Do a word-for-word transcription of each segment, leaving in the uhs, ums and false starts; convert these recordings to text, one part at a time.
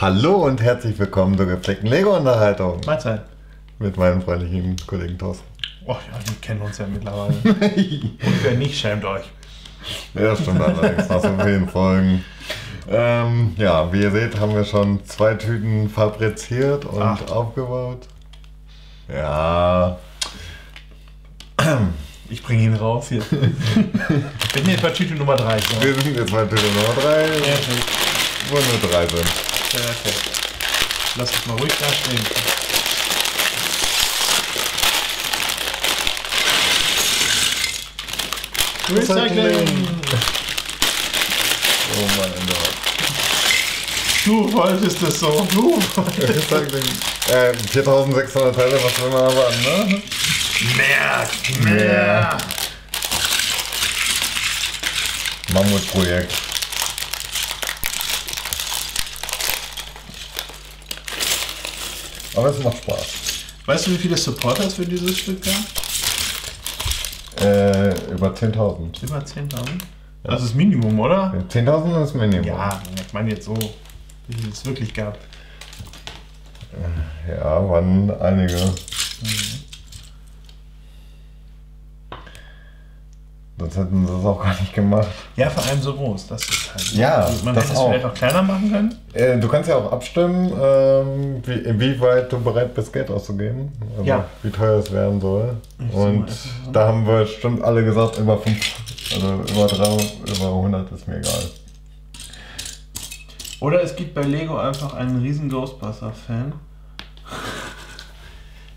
Hallo und herzlich willkommen zur gepflegten Lego-Unterhaltung. Mahlzeit. Mit meinem freundlichen Kollegen Thorsten. Oh ja, die kennen uns ja mittlerweile. Und wer nicht, schämt euch. Ja, stimmt allerdings, nach so vielen Folgen. Ähm, ja, wie ihr seht, haben wir schon zwei Tüten fabriziert und Ach. aufgebaut. Ja. Ich bringe ihn raus hier. Wir sind jetzt bei Tüte Nummer drei. So. Wir sind jetzt bei Tüte Nummer drei. Wo nur drei sind. Perfekt. Lass uns mal ruhig da stehen. Recycling! Oh mein Gott. Du wolltest das so. Du wolltest Recycling. Äh, viertausendsechshundert Teile, was will man aber an, ne? Mehr! Mehr! Mammutprojekt. Aber es macht Spaß. Weißt du, wie viele Supporters für dieses Stück gab? Äh, über zehntausend. Über zehntausend? Ja. Das ist Minimum, oder? zehntausend ist Minimum. Ja, ich meine jetzt so, wie es wirklich gab. Ja, waren einige. Mhm. Sonst hätten sie es auch gar nicht gemacht. Ja, vor allem so groß. Das ist halt ja, also man das hätte es vielleicht auch kleiner machen können. Äh, du kannst ja auch abstimmen, ähm, wie, inwieweit du bereit bist, Geld auszugeben. Also ja. Wie teuer es werden soll. Und da haben wir bestimmt alle gesagt, über fünf, also über drei, über hundert ist mir egal. Oder es gibt bei Lego einfach einen riesen Ghostbuster-Fan,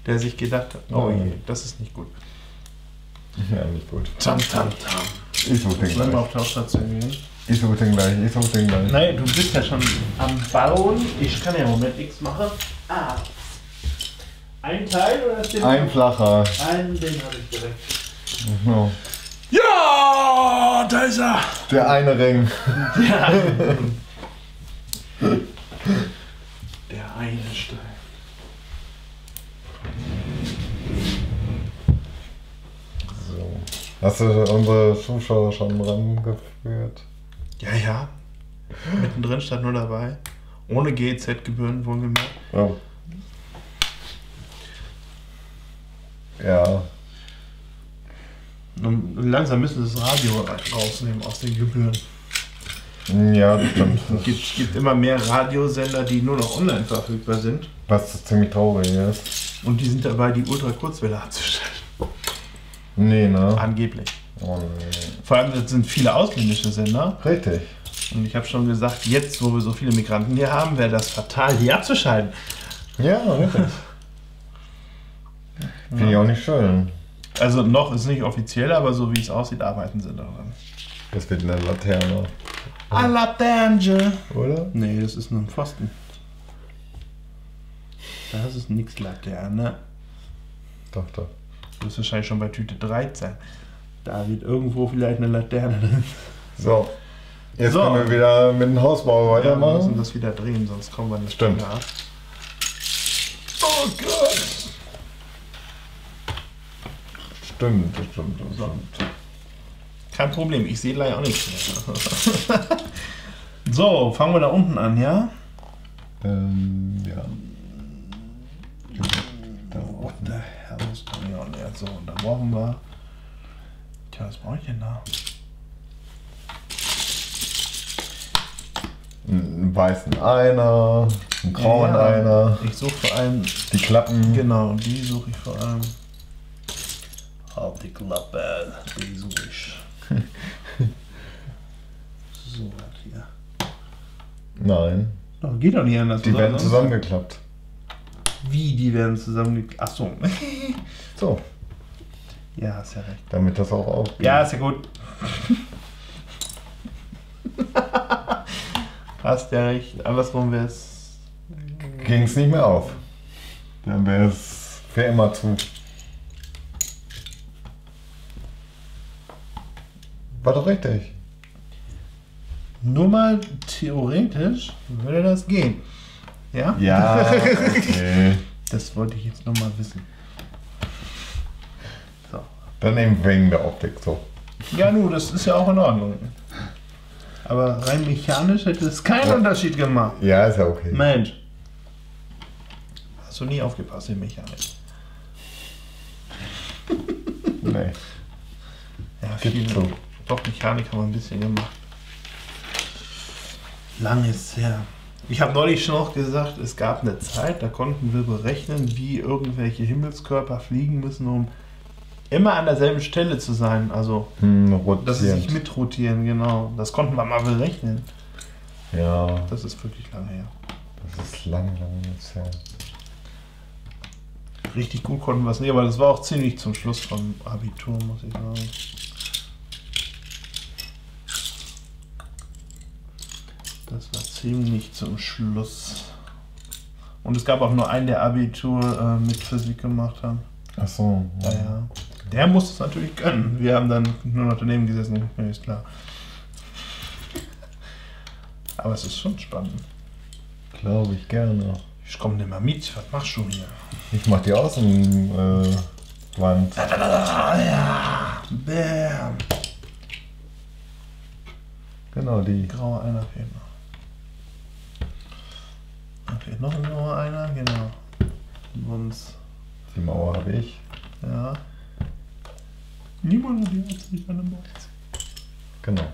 der sich gedacht hat, oh je, das ist nicht gut. Ja, nicht gut. Tam, tam, tam. Ich muss den gleich. Auf Tauschstation gehen. Ich muss den gleich, ich muss den gleich. Nein, du bist ja schon am Bauen. Ich kann ja im Moment nichts machen. Ah. Ein Teil oder ist den? Ein flacher. Einen, den habe ich direkt. No. Ja, da ist er. Der eine Ring. Der eine Ring. Der eine Stein. So. Hast du unsere Zuschauer schon rangeführt? Ja, ja. Mittendrin stand nur dabei. Ohne G E Z-Gebühren wohlgemerkt. Ja. Ja. Und langsam müssen wir das Radio rausnehmen aus den Gebühren. Ja, das stimmt. Es gibt, gibt immer mehr Radiosender, die nur noch online verfügbar sind. Was ziemlich traurig ist. Und die sind dabei, die Ultra-Kurzwelle abzustellen. Nee, ne? Angeblich. Oh, nee. Vor allem das sind viele ausländische Sender. Richtig. Und ich habe schon gesagt, jetzt, wo wir so viele Migranten hier haben, wäre das fatal, die abzuschalten. Ja, richtig. Finde ich auch nicht schön. Also noch ist nicht offiziell, aber so wie es aussieht, arbeiten sie daran. Das wird eine Laterne. A Laterne! Oder? Nee, das ist nur ein Pfosten. Das ist nix Laterne. Doch, doch. Du bist wahrscheinlich schon bei Tüte dreizehn. Da wird irgendwo vielleicht eine Laterne drin. So. Jetzt so. Können wir wieder mit dem Hausbau weitermachen. Ja, wir müssen das wieder drehen, sonst kommen wir nicht stimmt. Nach. Oh Gott! Stimmt, das stimmt, das so. Stimmt. Kein Problem, ich sehe leider auch nichts mehr. So, fangen wir da unten an, ja? Ähm, ja. What the hell is going on? So, und da brauchen wir... Tja, was brauche ich denn da? Einen weißen einer, einen grauen ja, einer. Ich suche vor allem... Die Klappen. Genau, die suche ich vor allem. Halt die Klappe, die suche ich. So, halt hier. Nein. Oh, geht doch nicht anders. Die werden zusammengeklappt. Wie, die werden zusammengeklappt? Achso. So. Ja, hast ja recht. Damit das auch aufgeht. Ja, ist ja gut. Hast ja recht. Andersrum wäre es... Ging es nicht mehr auf. Dann wäre es für immer zu. War doch richtig. Nur mal theoretisch würde das gehen. Ja? Ja, okay. Das wollte ich jetzt nochmal wissen. So. Dann eben wegen der Optik so. Ja, nun, das ist ja auch in Ordnung. Aber rein mechanisch hätte es keinen ja. Unterschied gemacht. Ja, ist ja okay. Mensch. Hast du nie aufgepasst in Mechanik? Nee. Ja, viel so. Doch, Mechanik haben wir ein bisschen gemacht. Lang ist her. Ich habe neulich schon auch gesagt, es gab eine Zeit, da konnten wir berechnen, wie irgendwelche Himmelskörper fliegen müssen, um immer an derselben Stelle zu sein. Also, hm, dass sie sich mitrotieren, genau. Das konnten wir mal berechnen. Ja. Das ist wirklich lange her. Das ist lange, lange jetzt her. Richtig gut konnten wir es nicht, aber das war auch ziemlich zum Schluss vom Abitur, muss ich sagen. Das war ziemlich zum Schluss. Und es gab auch nur einen, der Abitur äh, mit Physik gemacht hat. Ach so. Ja. Ja, ja. Der muss es natürlich können. Wir haben dann nur noch daneben gesessen. Ja, ist klar. Aber es ist schon spannend. Glaube ich gerne. Ich komme nicht mehr mit. Was machst du hier? Ich mach die Außenwand. Äh, da, da, da, da, ja. Bam. Genau die. Graue einer fehlt noch. Okay, noch nur einer, genau. Sonst. Die Mauer habe ich. Ja. Niemand hat die nicht an der Mauer.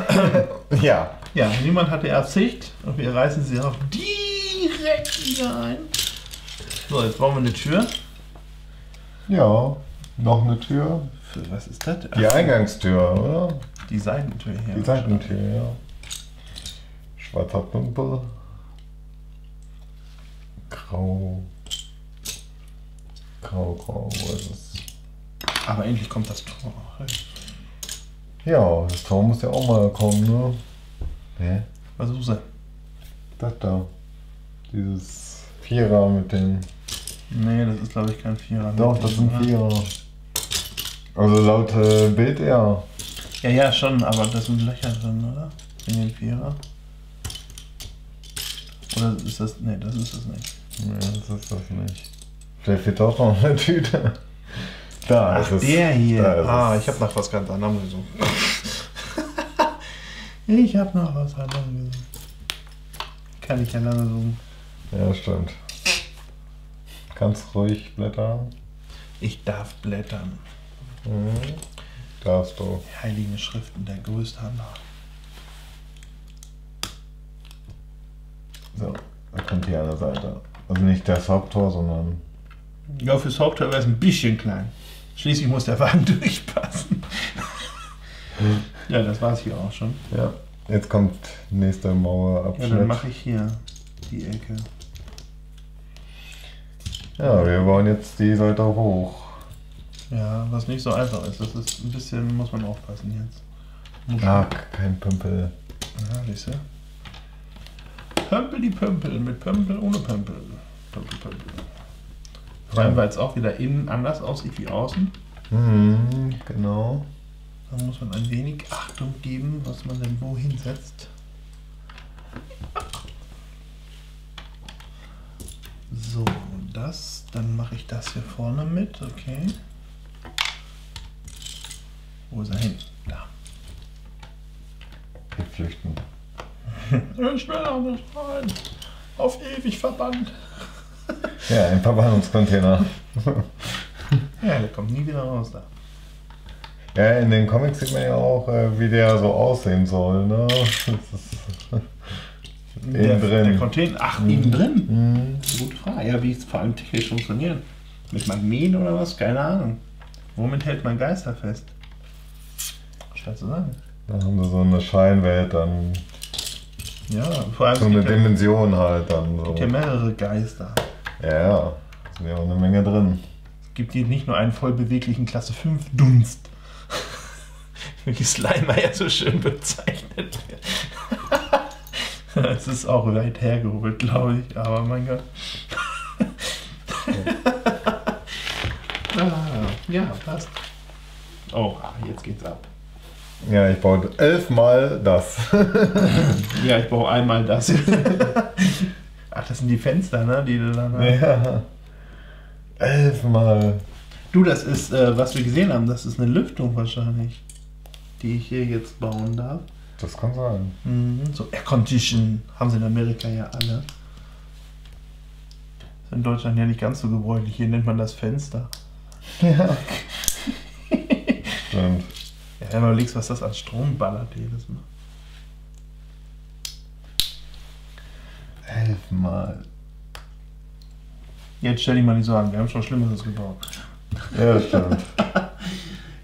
Genau. Ja. Ja, niemand hatte Absicht und wir reißen sie auch direkt wieder ein. So, jetzt brauchen wir eine Tür. Ja, noch eine Tür. Für was ist das? Die Eingangstür, oder? Die Seitentür hier. Die Seitentür, ja. Schwarzer Pümpel. Grau. Grau, grau, wo ist es? Aber endlich kommt das Tor. Ja, das Tor muss ja auch mal kommen, ne? Hä? Was suchst du? Das da. Dieses Vierer mit den... Nee, das ist glaube ich kein Vierer. Doch, das sind Vierer. Also laut äh, Bild eher. Ja, ja, schon, aber das sind Löcher drin, oder? In den Vierer. Oder ist das... Nee, das ist das nicht. Nee, das ist das nicht. Vielleicht fehlt auch noch eine Tüte. Da Ach, ist der es. hier. Da ist ah, es. ich habe nach was ganz anderem gesucht. Ich habe nach was anderem gesucht. Kann ich ja lange suchen. Ja, stimmt. Ganz ruhig blättern. Ich darf blättern. Mhm. Darfst du. Die Heiligen Schriften der Größthandel. So, da kommt die andere Seite. Also nicht das Haupttor, sondern... Ja, fürs Haupttor wäre es ein bisschen klein. Schließlich muss der Wagen durchpassen. Ja, das war es hier auch schon. Ja, jetzt kommt nächster Mauerabschnitt. Ja, dann mache ich hier die Ecke. Ja, wir wollen jetzt die Seite hoch. Ja, was nicht so einfach ist. Das ist ein bisschen, muss man aufpassen jetzt. Musch. Ah, kein Pömpel. Ja, siehst du? Pömpel die Pömpel, mit Pömpel ohne Pömpel. Pömpel, Pömpel. Vor allem, weil es auch wieder innen anders aussieht wie außen. Mhm, genau. Da muss man ein wenig Achtung geben, was man denn wohin setzt. So, das. Dann mache ich das hier vorne mit, okay. Wo ist er hin? Da. Wir flüchten. Ich will auch nicht rein. Auf ewig verbannt. Ja, ein Verbannungscontainer. Ja, der kommt nie wieder raus da. Ja, in den Comics sieht man ja auch, wie der so aussehen soll, ne? Der, drin. der Container, ach, mhm. innen drin? Mhm. Gute Frage. Ja, wie es vor allem technisch funktioniert. Mit Magnet oder was? Keine Ahnung. Womit hält man Geister fest? Schwer zu sagen. Da haben sie so eine Scheinwelt dann. Ja, vor allem so eine Dimension ja, halt dann. Es gibt ja mehrere Geister. Ja, da sind ja auch eine Menge drin. Es gibt hier nicht nur einen voll beweglichen Klasse fünf Dunst. Wie die Slimer ja so schön bezeichnet wird. Es ist auch weit hergeholt, glaube ich, aber mein Gott. Ah, ja, passt. Oh, jetzt geht's ab. Ja, ich baue elfmal das. Ja, ich baue einmal das. Ach, das sind die Fenster, ne? Die du dann hast. Ja. Elfmal. Du, das ist, äh, was wir gesehen haben, das ist eine Lüftung wahrscheinlich. die ich hier jetzt bauen darf. Das kann sein. Mhm. So Air Condition haben sie in Amerika ja alle. Ist in Deutschland ja nicht ganz so gebräuchlich. Hier nennt man das Fenster. Ja. Stimmt. Ja, wenn man überlegt, was das an Strom ballert jedes Mal. Elfmal. Jetzt stell dich mal nicht so an, wir haben schon Schlimmeres gebaut. Ja, das stimmt.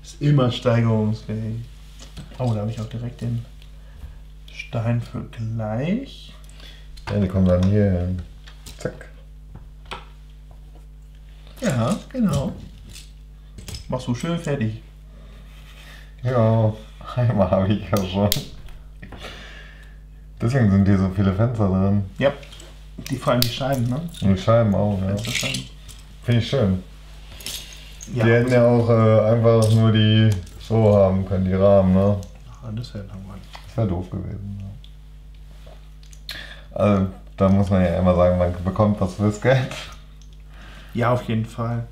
Ist immer steigerungsfähig. Oh, da habe ich auch direkt den Stein für gleich. Ja, der kommt dann hier hin. Zack. Ja, genau. Machst du schön fertig. Ja, einmal habe ich ja schon. Deswegen sind hier so viele Fenster drin. Ja. Die, vor allem die Scheiben, ne? Die Scheiben auch, ja. Finde ich schön. Ja, die hätten ja auch äh, einfach nur die so haben können, die Rahmen, ne? Ach, das wäre langweilig. Das wäre doof gewesen, ne? Also, da muss man ja immer sagen, man bekommt was fürs Geld. Ja, auf jeden Fall.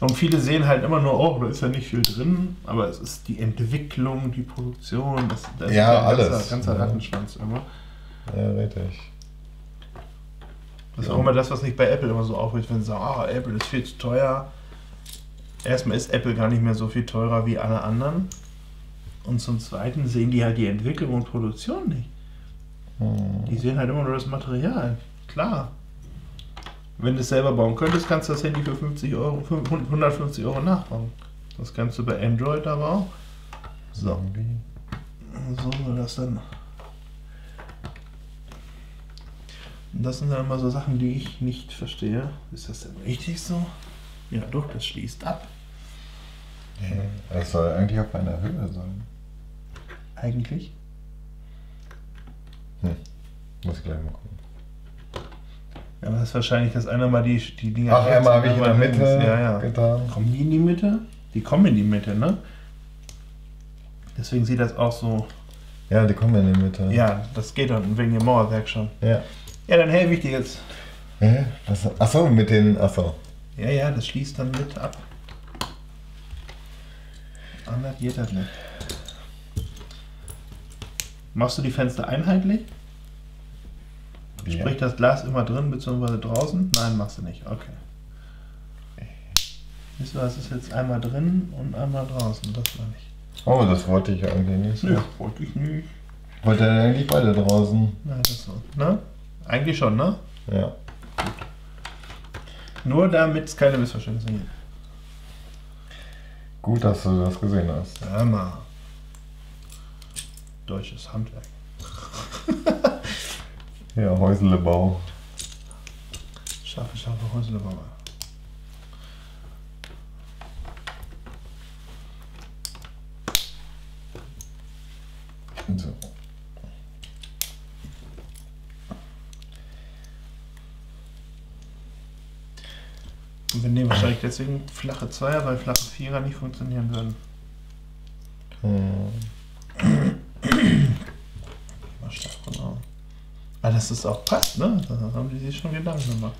Und viele sehen halt immer nur, oh, da ist ja nicht viel drin, aber es ist die Entwicklung, die Produktion, das, das ja, ist ein ganzer, ganzer ja. Rattenschwanz immer. Ja, richtig. Das ist auch immer das, was nicht bei Apple immer so aufregt, wenn sie sagen, ah, Apple ist viel zu teuer. Erstmal ist Apple gar nicht mehr so viel teurer wie alle anderen. Und zum Zweiten sehen die halt die Entwicklung und Produktion nicht. Hm. Die sehen halt immer nur das Material. Klar. Wenn du es selber bauen könntest, kannst du das Handy für fünfzig Euro, hundertfünfzig Euro nachbauen. Das kannst du bei Android aber auch. So. So soll das dann. Das sind dann immer so Sachen, die ich nicht verstehe. Ist das denn richtig so? Ja doch, das schließt ab. Es soll eigentlich auf einer Höhe sein. Eigentlich? Hm, muss ich gleich mal gucken. Ja, aber das ist wahrscheinlich, dass einer mal die, die Dinger... Ach, einmal habe ich in der Mitte ja, ja. getan. Kommen die in die Mitte? Die kommen in die Mitte, ne? Deswegen sieht das auch so... Ja, die kommen in die Mitte. Ja, das geht dann wegen dem Mauerwerk schon. Ja. Ja, dann helfe ich dir jetzt. Ja, achso, mit den. Achso. Ja, ja, das schließt dann mit ab. Anders geht das nicht. Machst du die Fenster einheitlich? Ja. Sprich das Glas immer drin bzw. draußen? Nein, machst du nicht. Okay. Wisst ihr, es ist jetzt einmal drin und einmal draußen. Das war nicht. Oh, das wollte ich eigentlich nicht. Nö, wollte ich nicht. Wollte er eigentlich beide draußen? Nein, das so. Ne? Eigentlich schon, ne? Ja. Gut. Nur damit es keine Missverständnisse gibt. Gut, dass du das gesehen hast. Ja, mal. Deutsches Handwerk. Ja, Häuslebau. Scharfe, scharfe Häuslebau. So. Und wir nehmen wahrscheinlich deswegen flache Zweier, weil flache Vierer nicht funktionieren würden. Hm. Mal stark genau. Ah, dass das auch passt, ne? Da haben die sich schon Gedanken gemacht.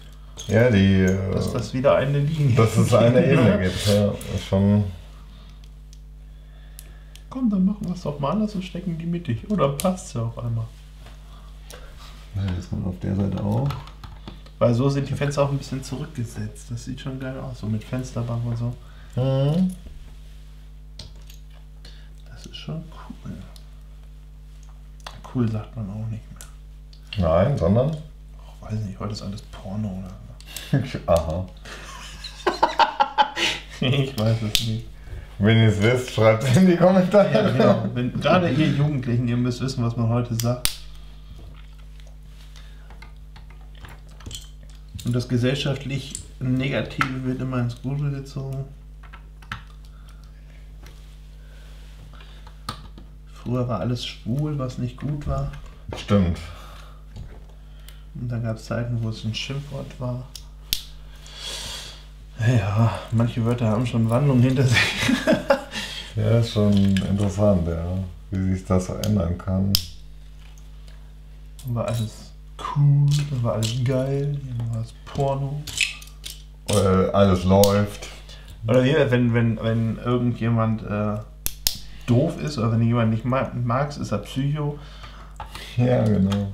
Ja, die... Äh, dass das wieder eine Linie gibt. Dass es eine Ebene gibt, ja. Schon... Komm, dann machen wir es doch mal anders und stecken die mittig. Oder passt es ja auf einmal. Das kommt auf der Seite auch. Weil so sind die Fenster auch ein bisschen zurückgesetzt. Das sieht schon geil aus, so mit Fensterbank und so. Mhm. Das ist schon cool. Cool sagt man auch nicht mehr. Nein, sondern? Ich weiß nicht, heute ist alles Porno oder? Aha. Ich weiß es nicht. Wenn ihr es wisst, schreibt es in die Kommentare. Ja, genau. Wenn, gerade ihr Jugendlichen, ihr müsst wissen, was man heute sagt. Und das gesellschaftlich Negative wird immer ins Gute gezogen. Früher war alles schwul, was nicht gut war. Stimmt. Und dann gab es Zeiten, wo es ein Schimpfwort war. Ja, manche Wörter haben schon Wandlung hinter sich. Ja, ist schon interessant, ja, wie sich das verändern kann. War alles cool, dann war alles geil, dann war es Porno. Oder alles läuft. Oder wie, wenn, wenn, wenn irgendjemand äh, doof ist oder wenn du jemanden nicht magst, ist er Psycho. Ja, genau.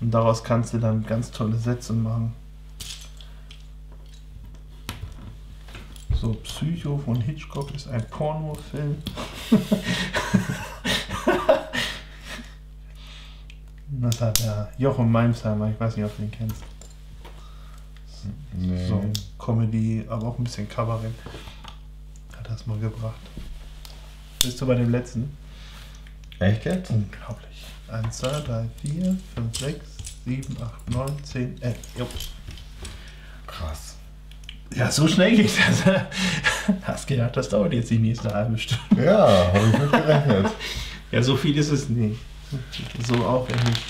Und daraus kannst du dann ganz tolle Sätze machen. So, Psycho von Hitchcock ist ein Pornofilm. Das hat der Jochen Meimsheimer, ich weiß nicht, ob du ihn kennst. Nee. So Comedy, aber auch ein bisschen Kabarett. Hat das mal gebracht. Bist du bei dem letzten? Echt jetzt? Unglaublich. eins, zwei, drei, vier, fünf, sechs, sieben, acht, neun, zehn, elf. Jupp. Krass. Ja, so schnell geht das. Hast gedacht, das dauert jetzt die nächste halbe Stunde. Ja, habe ich nicht gerechnet. Ja, so viel ist es nicht. So auch nicht.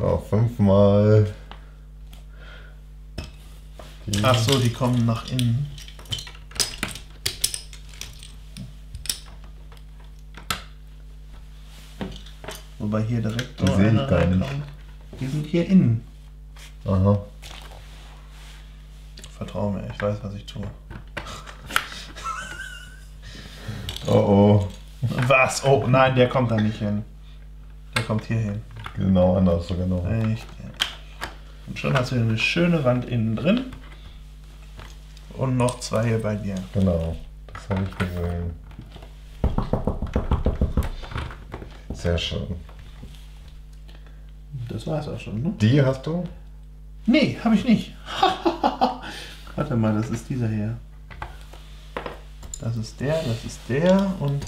Ja, fünfmal. Die. Ach so, die kommen nach innen. Wobei hier direkt so einer reinkommt. Die sind hier innen. Aha. Vertrau mir, ich weiß, was ich tue. Oh oh. Was? Oh nein, der kommt da nicht hin. Der kommt hier hin. Genau, anders, genau. Echt. Und schon hast du hier eine schöne Wand innen drin. Und noch zwei hier bei dir. Genau, das habe ich gesehen. Sehr schön. Das war's auch schon, ne? Die hast du? Nee, habe ich nicht. Warte mal, das ist dieser hier. Das ist der, das ist der und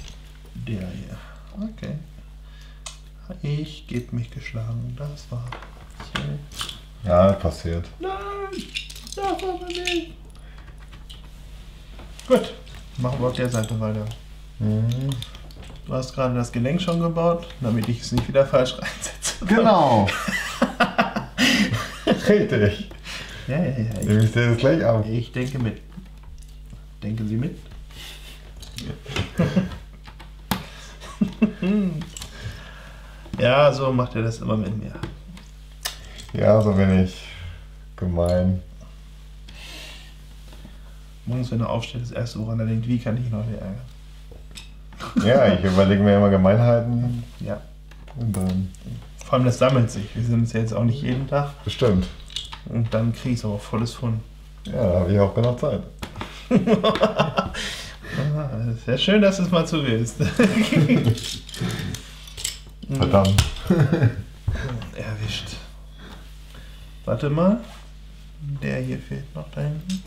der hier. Okay. Ich gebe mich geschlagen. Das war. So. Ja, passiert. Nein, das war bei mir. Gut, machen wir auf der Seite weiter. Mhm. Du hast gerade das Gelenk schon gebaut, damit ich es nicht wieder falsch reinsetze. Genau. Richtig. Ja, ja, ja. Ich, ich, das gleich ab. Ich denke mit. Denken Sie mit? Ja. Ja, so macht er das immer mit mir. Ja, so bin ich gemein. Morgens, wenn er aufsteht, das erste, woran er denkt, wie kann ich ihn heute ärgern? Ja, ich überlege mir immer Gemeinheiten. Ja. Und dann. Vor allem, das sammelt sich. Wir sind uns ja jetzt auch nicht jeden Tag. Bestimmt. Und dann kriege ich es aber volles Fun. Ja, da habe ich auch genug Zeit. Sehr schön, dass du es mal zuwählst. Verdammt. Erwischt. Warte mal. Der hier fehlt noch da hinten.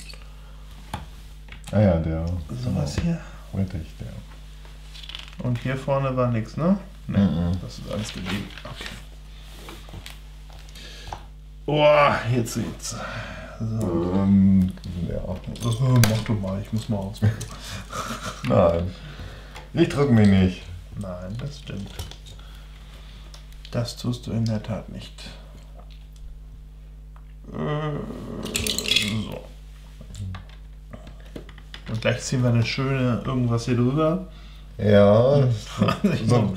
Ah ja, der. So was hier. Richtig, der. Und hier vorne war nichts, ne? Ne, mhm. Das ist alles geblieben. Okay. Oh, jetzt geht's. So. Ähm, ja. Oh, mach du mal, ich muss mal ausmachen. Nein. Ich drück mich nicht. Nein, das stimmt. Das tust du in der Tat nicht. Äh, so. Und gleich ziehen wir eine schöne irgendwas hier drüber. Ja. So.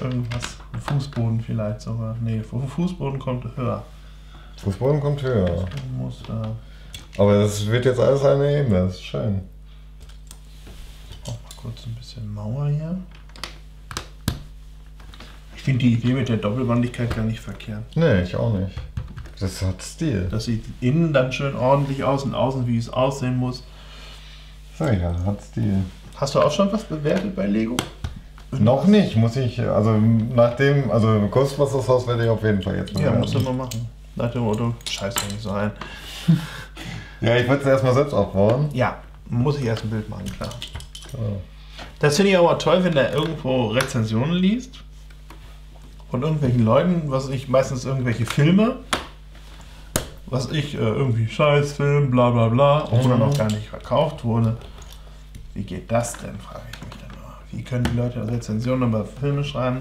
Irgendwas. Fußboden vielleicht sogar. Nee, Fußboden kommt höher. Fußboden kommt höher. Muss, äh Aber das wird jetzt alles eine Ebene. Das ist schön. Auch mal kurz ein bisschen Mauer hier. Ich finde die Idee mit der Doppelwandigkeit gar nicht verkehrt. Nee, ich auch nicht. Das hat Stil. Das sieht innen dann schön ordentlich aus und außen, wie es aussehen muss. Ja, ja, hat Stil. Hast du auch schon was bewertet bei Lego? Und noch nicht, muss ich. Also nach dem, also Ghostbusters Haus werde ich auf jeden Fall jetzt bewerten. Ja, musst du mal machen. Nach dem Motto, scheiß doch nicht so ein. Ja, ich würde es erstmal selbst aufbauen. Ja, muss ich erst ein Bild machen, klar. So. Das finde ich aber toll, wenn der irgendwo Rezensionen liest. Von irgendwelchen Leuten, was ich meistens irgendwelche Filme, was ich äh, irgendwie Scheißfilm, bla bla bla, obwohl mhm. noch gar nicht verkauft wurde. Wie geht das denn, frage ich mich dann mal. Wie können die Leute Rezensionen über Filme schreiben,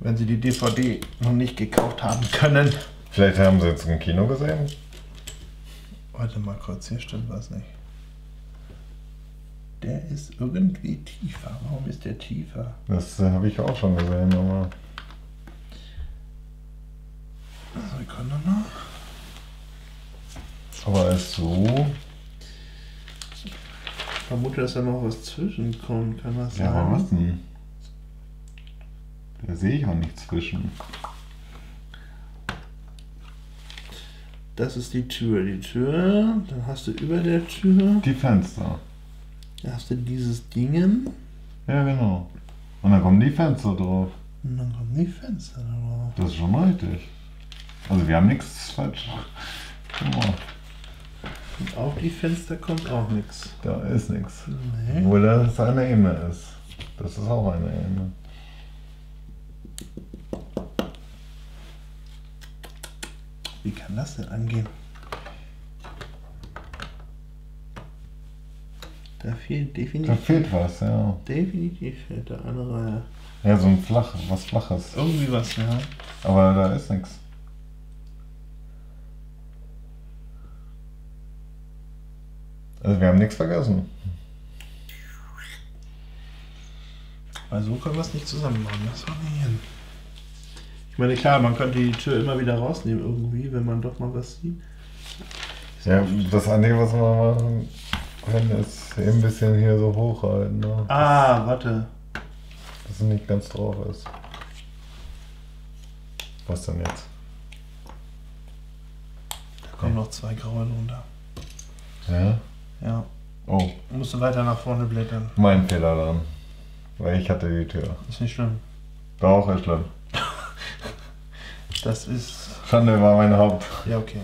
wenn sie die D V D noch nicht gekauft haben können? Vielleicht haben sie jetzt im Kino gesehen. Warte mal kurz, hier stimmt was nicht. Der ist irgendwie tiefer. Warum ist der tiefer? Das äh, habe ich auch schon gesehen, aber. Sekunde noch. Aber er ist so. vermute, dass da noch was zwischenkommt. Kann das sein? Ja, aber was denn? Da sehe ich auch nichts zwischen. Das ist die Tür. Die Tür, dann hast du über der Tür... Die Fenster. Da hast du dieses Dingen. Ja, genau. Und dann kommen die Fenster drauf. Und dann kommen die Fenster drauf. Das ist schon richtig. Also wir haben nichts falsch gemacht. Und auf die Fenster kommt auch nichts. Da ist nichts. Nee. Obwohl das eine Ebene ist. Das ist auch eine Ebene. Wie kann das denn angehen? Da fehlt definitiv... Da fehlt was, ja. Definitiv fehlt da eine Reihe. Ja, so ein Flach, was Flaches. Irgendwie was, ja. Aber da ist nichts. Also wir haben nichts vergessen. Weil so können wir es nicht zusammen machen, das war nicht hin. Ich meine, klar, man könnte die Tür immer wieder rausnehmen irgendwie, wenn man doch mal was sieht. Ja, das andere, was wir machen können, ist eben ein bisschen hier so hochhalten. Ne? Ah, dass, warte. Dass es nicht ganz drauf ist. Was denn jetzt? Da kommen okay. noch zwei graue runter. Ja? Ja. Oh. Musst du weiter nach vorne blättern. Mein Fehler dann. Weil ich hatte die Tür. Ist nicht schlimm. Doch, ist schlimm. Das ist... Schande war mein Haupt. Ja, okay.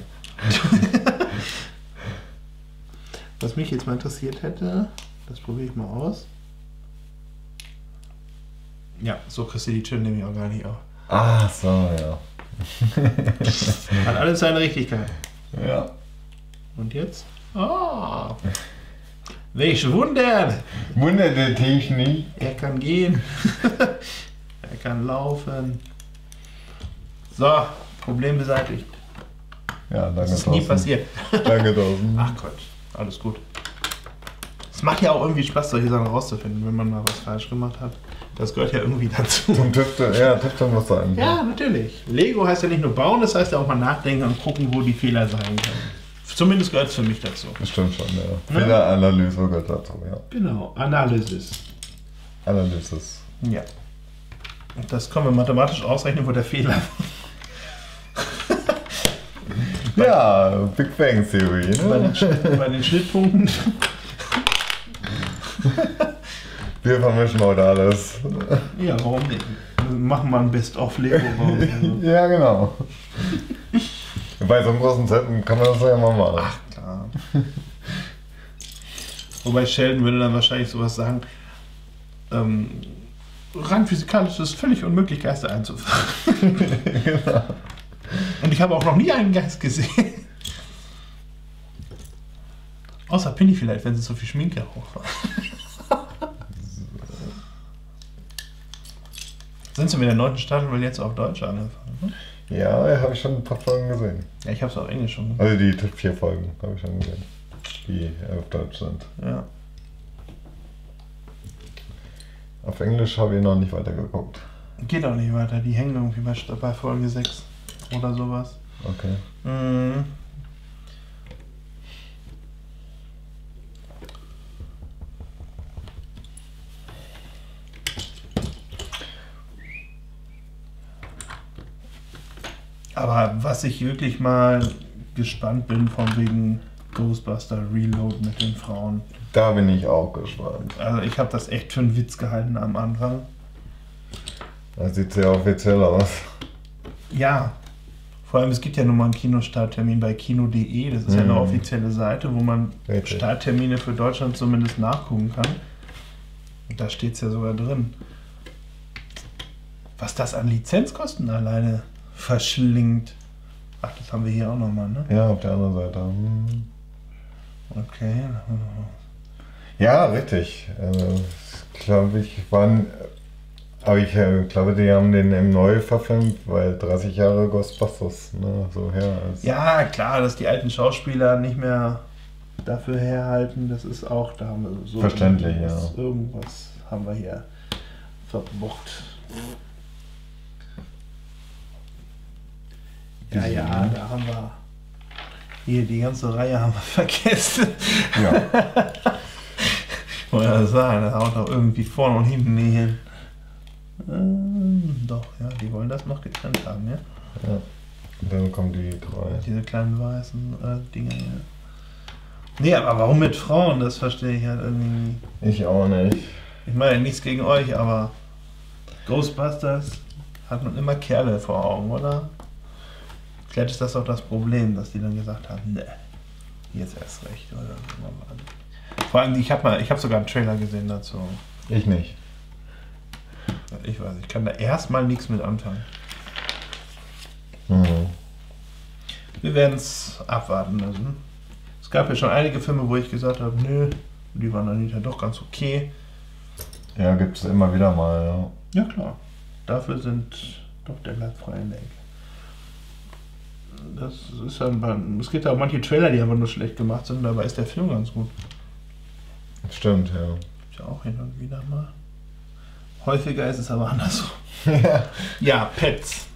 Was mich jetzt mal interessiert hätte, das probiere ich mal aus. Ja, so kriegst du die Tür nämlich auch gar nicht auf. Ach so, ja. Hat alles seine Richtigkeit. Ja. Und jetzt? Oh! Welch Wunder! Wundert der Tisch nicht. Er kann gehen. Er kann laufen. So, Problem beseitigt. Ja, danke. Das ist nie passiert. Danke, Thorsten. Ach Quatsch, alles gut. Es macht ja auch irgendwie Spaß, solche Sachen rauszufinden, wenn man mal was falsch gemacht hat. Das gehört ja irgendwie dazu. Zum Tüfteln, ja, Tüfteln muss sein. Ja, natürlich. Lego heißt ja nicht nur bauen, das heißt ja auch mal nachdenken und gucken, wo die Fehler sein können. Zumindest gehört es für mich dazu. Das stimmt schon, ja. Fehleranalyse gehört dazu, ja. Genau, Analysis. Analysis. Ja. Und das können wir mathematisch ausrechnen, wo der Fehler war. Ja, Big Bang Theory. Ne? Bei, bei den Schnittpunkten. Wir vermischen heute alles. Ja, warum nicht? Wir machen mal ein Best-of-Lego. Ja, genau. Bei so einem großen Zeiten kann man das ja mal machen. Ach, klar. Wobei Sheldon würde dann wahrscheinlich sowas sagen, ähm, rein physikalisch ist es völlig unmöglich, Geister einzufangen. Genau. Und ich habe auch noch nie einen Geist gesehen. Außer Pinny vielleicht, wenn sie so viel Schminke hochfahren. Sind sie mit der neunten Staffel wohl jetzt auf Deutsch angefangen? Ne? Ja, habe ich schon ein paar Folgen gesehen. Ja, ich habe es auf Englisch schon gesehen. Also die vier Folgen habe ich schon gesehen, die auf Deutsch sind. Ja. Auf Englisch habe ich noch nicht weitergeguckt. Geht auch nicht weiter, die hängen irgendwie bei, bei Folge sechs oder sowas. Okay. Mhm. Aber was ich wirklich mal gespannt bin, von wegen Ghostbuster Reload mit den Frauen. Da bin ich auch gespannt. Also ich habe das echt für einen Witz gehalten am Anfang. Das sieht sehr offiziell aus. Ja. Vor allem, es gibt ja nun mal einen Kinostarttermin bei Kino punkt de. Das ist mhm. ja eine offizielle Seite, wo man Richtig. Starttermine für Deutschland zumindest nachgucken kann. Und da steht es ja sogar drin. Was das an Lizenzkosten alleine verschlingt. Ach, das haben wir hier auch nochmal, ne? Ja, auf der anderen Seite. Hm. Okay. Ja, richtig. Also, glaube ich, waren. Aber ich äh, glaube, die haben den eben neu verfilmt, weil dreißig Jahre Ghostbusters, ne, so her ist. Ja, klar, dass die alten Schauspieler nicht mehr dafür herhalten, das ist auch, da haben wir so. Verständlich, irgendwas, ja. Irgendwas haben wir hier verbockt. Ja, ja, da haben wir hier die ganze Reihe haben wir vergessen. Ja. Oder sagen, das haut doch irgendwie vorne und hinten nie hin. Ähm, doch, ja, die wollen das noch getrennt haben, ja? Ja. Und dann kommen die drei. Diese kleinen weißen äh, Dinger, ja. Nee, aber warum mit Frauen? Das verstehe ich halt irgendwie. Ich auch nicht. Ich meine, nichts gegen euch, aber Ghostbusters hat man immer Kerle vor Augen, oder? Vielleicht ist das auch das Problem, dass die dann gesagt haben, ne, jetzt erst recht, oder? Vor allem, ich habe hab sogar einen Trailer gesehen dazu. Ich nicht. Ich weiß, ich kann da erstmal nichts mit anfangen. Mhm. Wir werden es abwarten müssen. Es gab ja schon einige Filme, wo ich gesagt habe, nö, die waren dann hinterher doch ganz okay. Ja, gibt es immer wieder mal, ja. Ja, klar. Dafür sind doch der Leibfreie in der Ecke. Das ist ja ein, es gibt ja auch manche Trailer, die einfach nur schlecht gemacht sind, dabei ist der Film ganz gut. Stimmt, ja. Gibt ja auch hin und wieder mal. Häufiger ist es aber andersrum. Ja. Ja, Pets.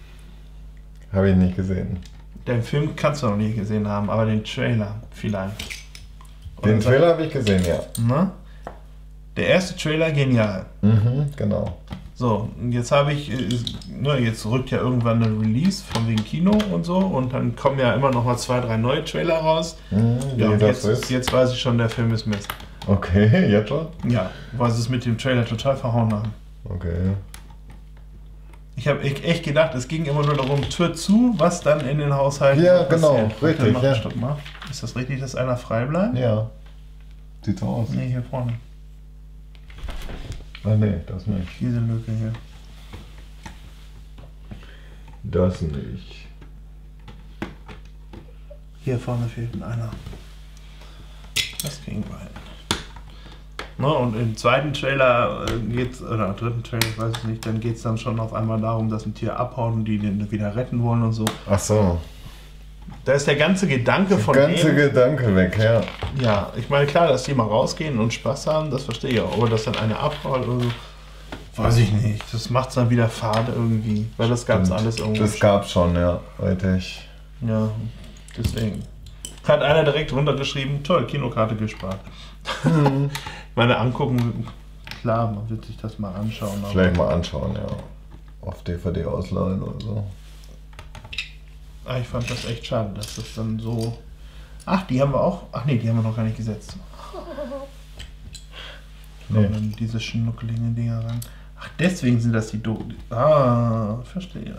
Habe ich nicht gesehen. Den Film kannst du noch nie gesehen haben, aber den Trailer vielleicht. Oder den Trailer habe ich gesehen, ja. Na? Der erste Trailer, genial. Mhm, genau. So, jetzt habe ich, ne, jetzt rückt ja irgendwann eine Release von wegen Kino und so und dann kommen ja immer noch mal zwei, drei neue Trailer raus. Mhm, ja, und jetzt, ist. jetzt weiß ich schon, der Film ist Mist. Okay, jetzt schon? Ja, weil sie es mit dem Trailer total verhauen haben. Okay. Ich habe echt gedacht, es ging immer nur darum, Tür zu, was dann in den Haushalten ja, genau, passiert. Richtig, mach, ja, genau, richtig. Ist das richtig, dass einer frei bleibt? Ja. Sieht so aus. Nee, hier vorne. Ah ne, das nicht. Diese Lücke hier. Das nicht. Hier vorne fehlt einer. Das ging weit. Ne, und im zweiten Trailer geht's, oder im dritten Trailer, ich weiß es nicht, dann geht es dann schon auf einmal darum, dass ein Tier abhauen und die den wieder retten wollen und so. Ach so. Da ist der ganze Gedanke von dem. Der ganze Gedanke weg, ja. Ja, ich meine, klar, dass die mal rausgehen und Spaß haben, das verstehe ich auch. Aber dass dann eine abhaut oder so, weiß ich nicht. Das macht es dann wieder fade irgendwie. Weil das gab es alles irgendwie. Das gab es schon, ja, richtig. Ja, deswegen. Hat einer direkt runtergeschrieben, toll, Kinokarte gespart. Mhm. Ich meine, angucken, klar, man wird sich das mal anschauen. Vielleicht mal anschauen, ja. Auf D V D ausleihen oder so. Ah, ich fand das echt schade, dass das dann so... Ach, die haben wir auch... Ach nee, die haben wir noch gar nicht gesetzt. Nee. Dann diese schnuckeligen Dinger ran. Ach, deswegen sind das die Do... Ah, verstehe.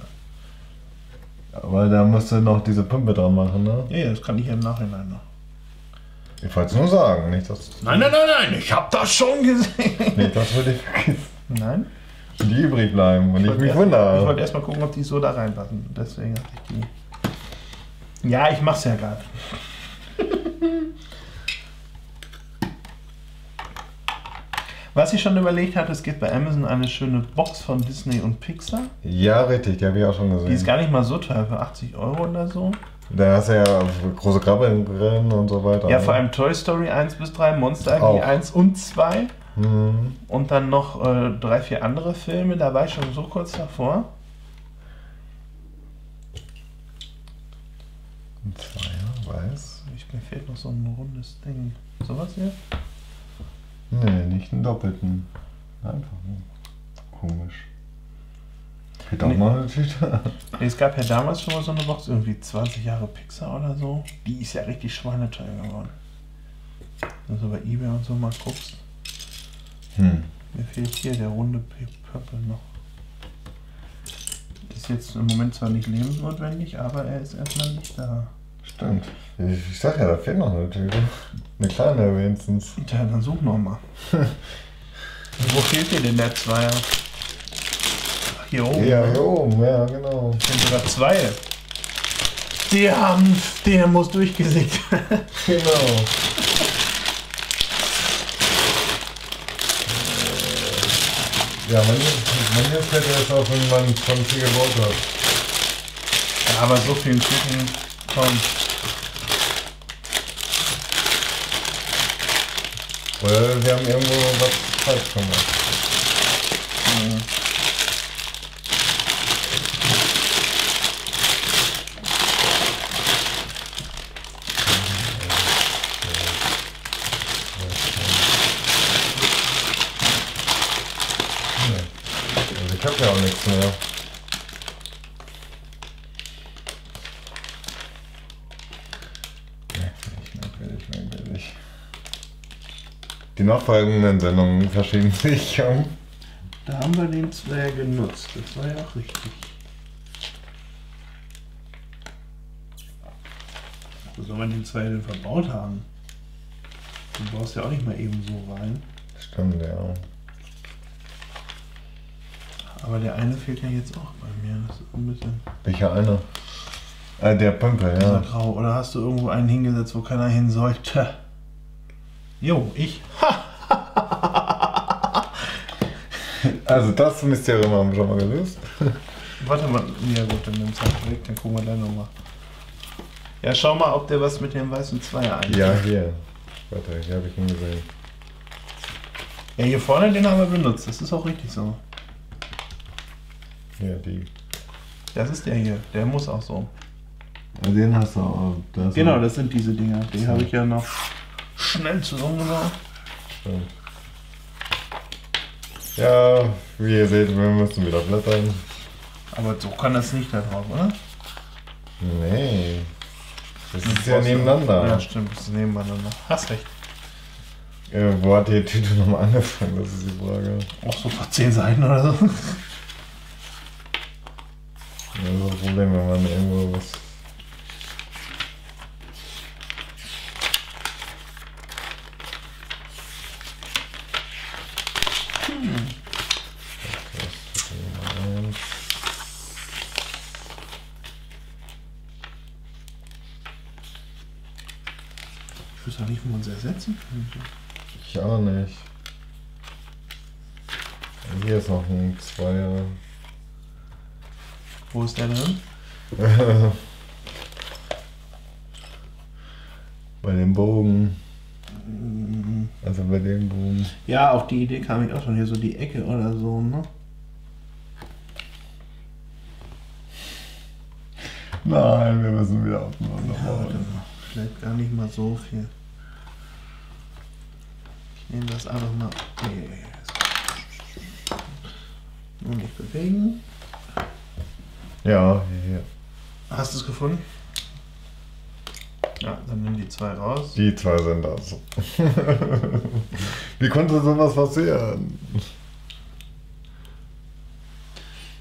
Aber da musst du noch diese Pumpe dran machen, ne? Ja, das kann ich ja im Nachhinein noch. Ich wollte es nur sagen, nicht dass... Nein, nein, nein, nein, ich hab das schon gesehen. Nee, das würde ich vergessen. Nein? Die übrig bleiben und ich, ich mich erst, wundere. Ich wollte erstmal gucken, ob die so da reinpassen. Deswegen hatte ich die... Ja, ich mach's ja gerade. Was ich schon überlegt hatte, es gibt bei Amazon eine schöne Box von Disney und Pixar. Ja, richtig, die habe ich auch schon gesehen. Die ist gar nicht mal so teuer, für achtzig Euro oder so. Da hast du ja große Krabben drin und so weiter. Ja, ne? Vor allem Toy Story eins bis drei, Monster A G auch. eins und zwei. Mhm. Und dann noch äh, drei, vier andere Filme. Da war ich schon so kurz davor. Ein Zweier, weiß. Ich, mir fehlt noch so ein rundes Ding. Sowas hier? Nee, nicht einen doppelten. Einfach nur. Komisch. Geht auch nee. Mal wieder. Nee, es gab ja damals schon mal so eine Box, irgendwie zwanzig Jahre Pixar oder so. Die ist ja richtig schweineteuer geworden. Wenn du bei Ebay und so mal guckst. Hm. Mir fehlt hier der runde Pöppel noch. Ist jetzt im Moment zwar nicht lebensnotwendig, aber er ist erstmal nicht da. Stimmt. Ich sag ja, da fehlt noch eine Tüte. Eine kleine wenigstens. Ja, dann such noch mal. Wo fehlt dir denn der Zweier? Ach, hier oben. Ja, hier oben, ja, genau. Das sind sogar zwei. Der, haben, der muss durchgesägt. Genau. Ja, manche Fette ist auch irgendwann von viel gebaut hat. Ja, aber so viel Tüten, komm. Weil wir haben irgendwo was falsch gemacht. Mhm. mehr. Die nachfolgenden Sendungen verschieben sich. Da haben wir den Zwerg genutzt, das war ja auch richtig. Wo soll man den Zwerg denn verbaut haben? Du baust ja auch nicht mal eben so rein. Stimmt, ja. Aber der eine fehlt ja jetzt auch bei mir, das ist ein bisschen... Welcher eine? Ah, der Pömpel, ja. Dieser Grau. Oder hast du irgendwo einen hingesetzt, wo keiner hin sollte? Jo, ich. Also das Mysterium haben wir schon mal gelöst. Warte mal, ja gut, dann nimm's halt weg, dann gucken wir gleich nochmal. Ja, schau mal, ob der was mit dem weißen Zweier einsetzt. Ja, hier. Warte, hier habe ich ihn gesehen. Ja, hier vorne, den haben wir benutzt, das ist auch richtig so. Ja, die. Das ist der hier, der muss auch so. Den hast du auch. Das genau, das sind diese Dinger, die habe ich ja noch schnell zusammengebaut. Stimmt. Ja, wie ihr seht, wir müssen wieder blättern. Aber so kann das nicht da drauf, oder? Nee. Das, das ist ja nebeneinander. Ja, stimmt, das ist nebeneinander. Hast recht. Äh, wo hat die Tüte nochmal angefangen? Das ist die Frage. Auch so vor zehn Seiten oder so. Das ist das Problem, wenn man irgendwo was... Ich wüsste auch nicht, wo man es ersetzen könnte. Ich auch nicht. Hier ist noch ein Zweier. Wo ist der drin? Bei dem Bogen. Also bei dem Bogen. Ja, auf die Idee kam ich auch schon, hier so die Ecke oder so, ne? Nein, wir müssen wieder aufmachen. Ja, vielleicht gar nicht mal so viel. Ich nehme das einfach mal. Nee, nur nicht bewegen. Ja, hier, hier. Hast du es gefunden? Ja, dann nimm die zwei raus. Die zwei sind das. Wie konnte sowas passieren? Das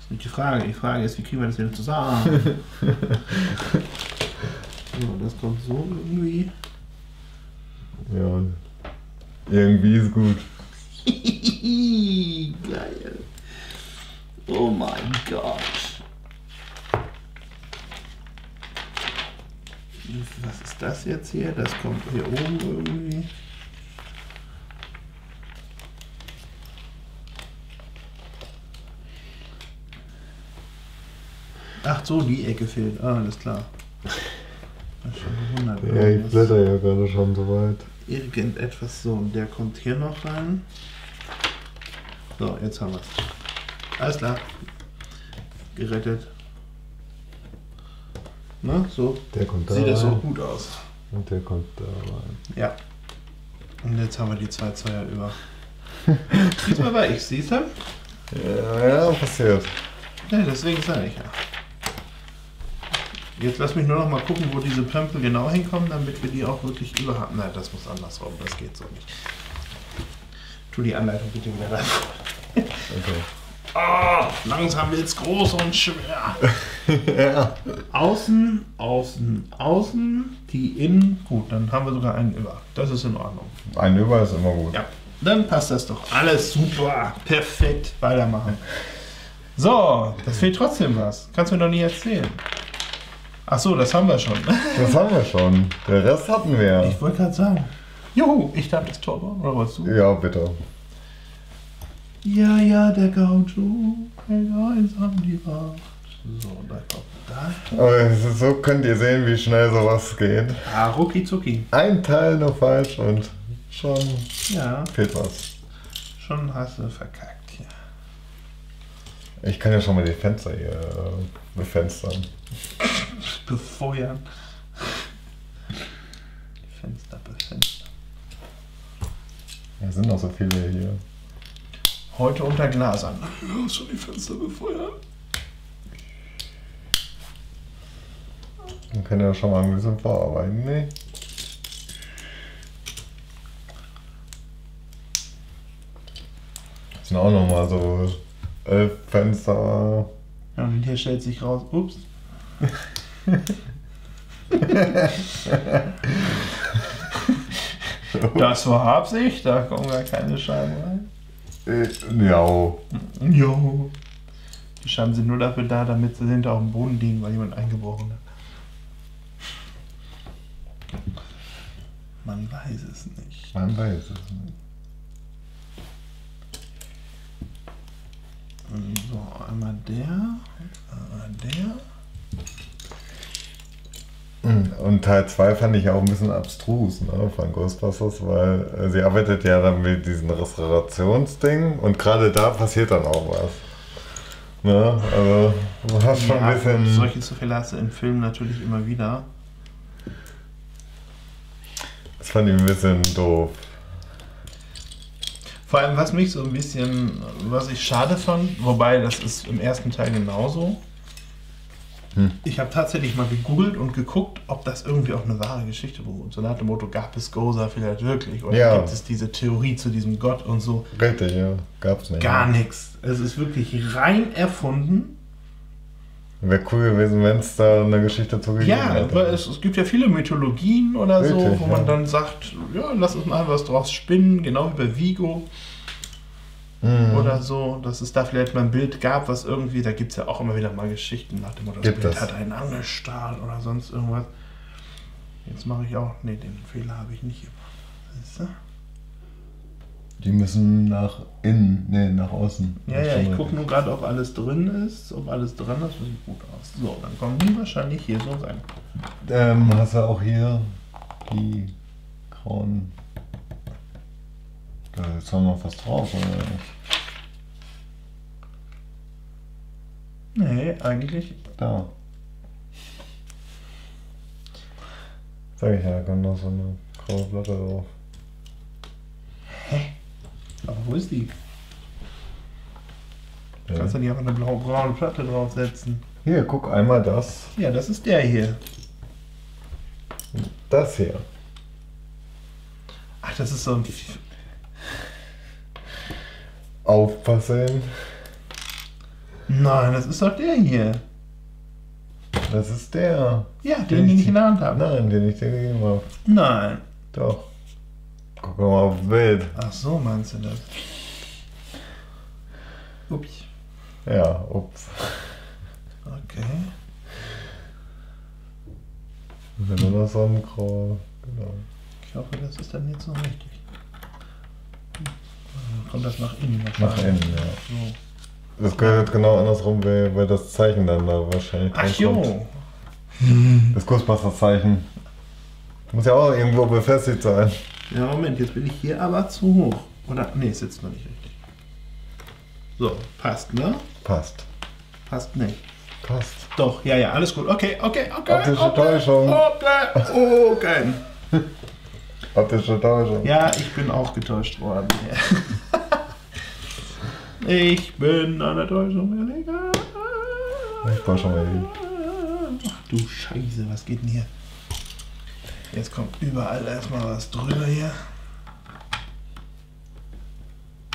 ist nicht die Frage. Die Frage ist, wie kriegen wir das wieder zusammen? Ja, das kommt so irgendwie. Ja, irgendwie ist gut. Geil. Oh mein Gott. Was ist das jetzt hier? Das kommt hier oben irgendwie. Ach so, die Ecke fehlt. Ah, alles klar. Schon ja, ich blätter ja gerade schon so weit. Irgendetwas so, und der kommt hier noch rein. So, jetzt haben wir es. Alles klar. Gerettet. Na, so. Der kommt da rein. Sieht das auch gut aus. Und der kommt da rein. Ja. Und jetzt haben wir die zwei Zweier über. Diesmal war ich, siehst du? Ja, ja, passiert. Ja, deswegen sage ich ja. Jetzt lass mich nur noch mal gucken, wo diese Pömpel genau hinkommen, damit wir die auch wirklich überhaben. Nein, das muss andersrum, das geht so nicht. Tu die Anleitung bitte wieder rein. Okay. Oh, langsam wird's groß und schwer. Ja. Außen, außen, außen, die innen. Gut, dann haben wir sogar einen über. Das ist in Ordnung. Ein über ist immer gut. Ja, dann passt das doch. Alles super, perfekt, weitermachen. So, das fehlt trotzdem was. Kannst du mir doch nicht erzählen. Ach so, das haben wir schon. Das haben wir schon. Der Rest hatten wir. Ich wollte gerade sagen. Juhu, ich darf das Tor bauen, oder wolltest du? Ja, bitte. Ja, ja, der Gaucho, der Geisam, die Wacht. So, da kommt da. Aber so könnt ihr sehen, wie schnell sowas geht. Ah, rucki zucki. Ein Teil noch falsch und schon ja. Fehlt was. Schon hast du verkackt, ja. Ich kann ja schon mal die Fenster hier befenstern. Befeuern. Die Fenster befenstern. Da sind noch so viele hier. Heute unter Glasern. Hast du die Fenster befeuert? Dann kann er schon mal ein bisschen vorarbeiten, ne? Das sind auch nochmal so elf Fenster. Ja, und hier stellt sich raus, ups. Das war Absicht, da kommen gar keine Scheiben rein. Äh, ja. Ja. Die Scheiben sind nur dafür da, damit sie hinter auf dem Boden liegen, weil jemand eingebrochen hat. Man weiß es nicht. Man weiß es nicht. So, einmal der, einmal der. Und Teil zwei fand ich auch ein bisschen abstrus, ne, von Ghostbusters, weil äh, sie arbeitet ja dann mit diesem Restaurationsding und gerade da passiert dann auch was. Ne, also du hast schon ja, ein bisschen... Solche Zufälle hast du im Film natürlich immer wieder. Das fand ich ein bisschen doof. Vor allem, was mich so ein bisschen, was ich schade fand, wobei das ist im ersten Teil genauso. Hm. Ich habe tatsächlich mal gegoogelt und geguckt, ob das irgendwie auf eine wahre Geschichte beruht. So nach dem Motto, gab es Gosa vielleicht wirklich? Oder ja. Gibt es diese Theorie zu diesem Gott und so? Richtig, ja. Gab's nicht. Gar nichts. Es ist wirklich rein erfunden. Wäre cool gewesen, wenn es da eine Geschichte zugegeben ja, hätte. Ja, es, es gibt ja viele Mythologien oder richtig, so, wo ja. man dann sagt, ja, lass uns mal was draus spinnen, genau wie bei Vigo. Oder so, dass es da vielleicht mal ein Bild gab, was irgendwie, da gibt es ja auch immer wieder mal Geschichten nach dem Motto, das Bild hat einen angestarrt oder sonst irgendwas. Jetzt mache ich auch, ne, den Fehler habe ich nicht gemacht. Siehst du? Die müssen nach innen, ne, nach außen. Ja, ja, ich gucke nur gerade, ob alles drin ist, ob alles dran ist, das sieht gut aus. So, dann kommen die wahrscheinlich hier so rein. Ähm, hast du auch hier die grauen... Jetzt haben wir noch was drauf, oder? Nee, eigentlich. Da. Sag ich ja, da kommt noch so eine graue Platte drauf. Hä? Aber wo ist die? Ja. Kannst du nicht einfach eine blaue, braune Platte draufsetzen? Hier, guck einmal das. Ja, das ist der hier. Das hier. Ach, das ist so ein... Aufpassen. Nein, das ist doch der hier. Das ist der. Ja, den, den ich nicht in der Hand habe. Nein, den ich dir gegeben habe. Nein. Doch. Guck mal aufs Bild. Ach so, meinst du das? Ups. Ja, ups. Okay. Wenn du noch Sonnenkraut. Genau. Ich hoffe, das ist dann jetzt noch richtig. Kommt das nach innen wahrscheinlich? Nach innen, ja. So. Das gehört genau andersrum, weil, weil das Zeichen dann da wahrscheinlich dran kommt. Ach jo! Das Ghostbusters-Zeichen. Muss ja auch irgendwo befestigt sein. Ja, Moment, jetzt bin ich hier aber zu hoch. Oder? Ne, sitzt noch nicht richtig. So, passt, ne? Passt. Passt nicht. Passt. Doch, ja, ja, alles gut. Okay, okay, okay. Optische okay, Täuschung. Okay, okay. Optische Täuschung. Ja, ich bin auch getäuscht worden. Ich bin an der Täuschung, Digga. Ich war schon mal hier. Ach du Scheiße, was geht denn hier? Jetzt kommt überall erstmal was drüber hier.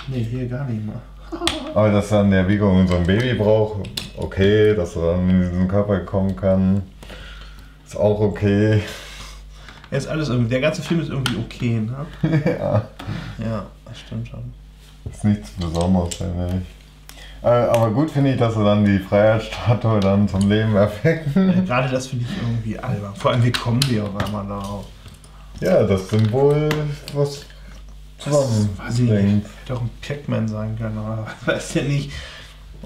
Ne, hier gar nicht mal. Aber dass dann der Vigo so ein Baby braucht, okay. Dass er dann in diesen Körper kommen kann, ist auch okay. Er ist alles irgendwie, der ganze Film ist irgendwie okay, ne? Ja. Ja, das stimmt schon. Das ist nichts Besonderes, finde ich. Aber gut finde ich, dass sie dann die Freiheitsstatue dann zum Leben erwecken. Ja, gerade das finde ich irgendwie albern. Vor allem, wie kommen wir auf einmal darauf? Ja, das Symbol, was zusammen das, weiß ich nicht. Hätte auch ein Pac-Man sein können, aber weiß ja nicht.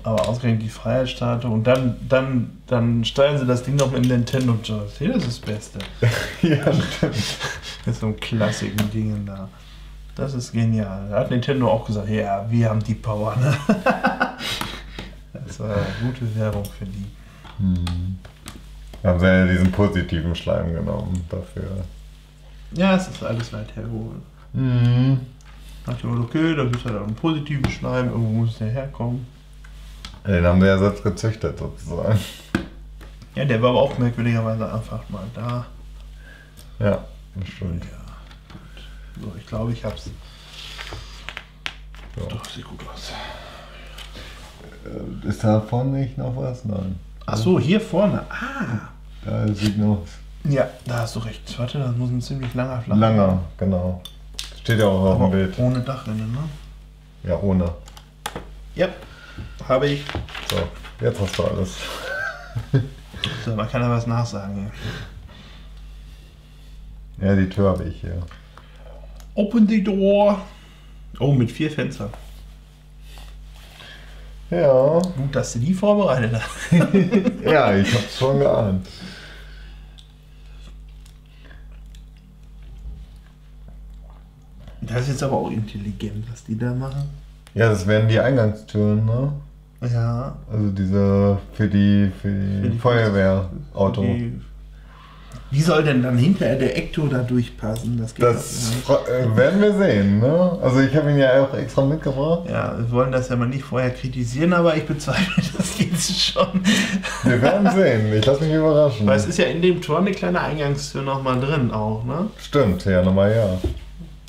Aber ausgerechnet die Freiheitsstatue und dann, dann, dann stellen sie das Ding noch mit dem Nintendo-Joy. Hey, das ist das Beste. Ja, stimmt. Mit so einem klassischen Ding da. Das ist genial. Da hat Nintendo auch gesagt, ja, wir haben die Power. Ne? Das war eine gute Werbung für die. Hm. Da haben sie ja diesen positiven Schleim genommen dafür. Ja, es ist alles weit hergeholt. Mhm. Da dachte ich mir, okay, da gibt es halt auch einen positiven Schleim, irgendwo muss der herkommen. Den haben wir ja selbst gezüchtet sozusagen. Ja, der war aber auch merkwürdigerweise einfach mal da. Ja, das stimmt. Ja. So, ich glaube, ich hab's. So. Doch, sieht gut aus. Ist da vorne nicht noch was? Nein. Ach so, hier vorne. Ah! Da sieht noch. Ja, da hast du recht. Warte, das muss ein ziemlich langer Flach. Langer, genau. Steht ja auch auf dem Bild. Ohne Dachrinne, ne? Ja, ohne. Ja, habe ich. So, jetzt hast du alles. So, man kann ja was nachsagen hier. Ja, die Tür habe ich hier. Open the door. Oh, mit vier Fenstern. Ja. Gut, dass du die vorbereitet hast. Ja, ich hab's schon geahnt. Das ist jetzt aber auch intelligent, was die da machen. Ja, das wären die Eingangstüren, ne? Ja. Also diese für die, für die, für die Feuerwehrauto. Die, wie soll denn dann hinterher der Ecto da durchpassen? Das, geht das äh, werden wir sehen, ne? Also ich habe ihn ja auch extra mitgebracht. Ja, wir wollen das ja mal nicht vorher kritisieren, aber ich bezweifle, das geht schon. Wir werden sehen, ich lasse mich überraschen. Weil es ist ja in dem Tor eine kleine Eingangstür nochmal drin auch, ne? Stimmt, ja, nochmal ja.